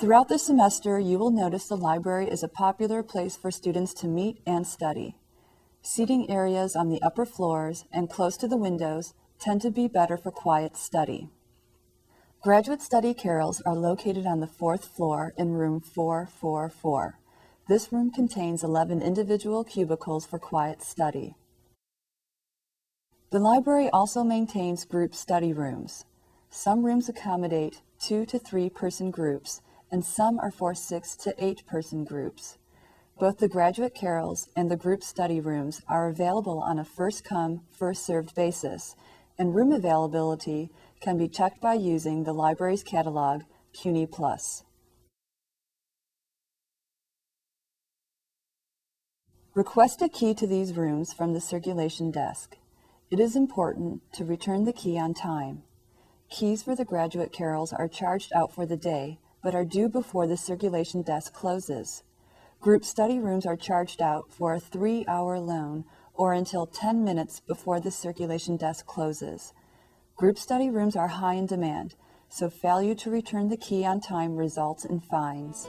Throughout the semester, you will notice the library is a popular place for students to meet and study. Seating areas on the upper floors and close to the windows tend to be better for quiet study. Graduate study carrels are located on the 4th floor in room 444. This room contains 11 individual cubicles for quiet study. The library also maintains group study rooms. Some rooms accommodate 2 to 3 person groups, and some are for 6 to 8 person groups. Both the graduate carrels and the group study rooms are available on a first-come, first-served basis, and room availability can be checked by using the library's catalog, CUNY+. Request a key to these rooms from the circulation desk. It is important to return the key on time. Keys for the graduate carrels are charged out for the day, but are due before the circulation desk closes. Group study rooms are charged out for a 3-hour loan or until 10 minutes before the circulation desk closes. Group study rooms are high in demand, so failure to return the key on time results in fines.